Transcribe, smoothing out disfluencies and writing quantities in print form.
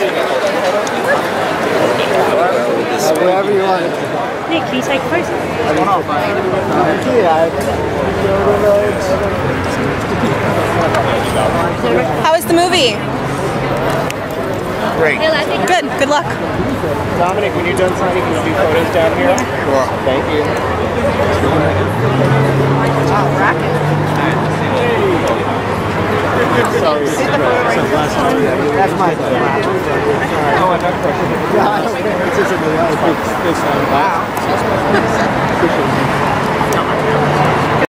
Whatever you want. Nick, can you take photos? I don't know. How was the movie? Great. Good. Good luck. Dominic, when you're done signing, can you do photos down here? Sure. Thank you. Oh, racket. That's my thing. Wow.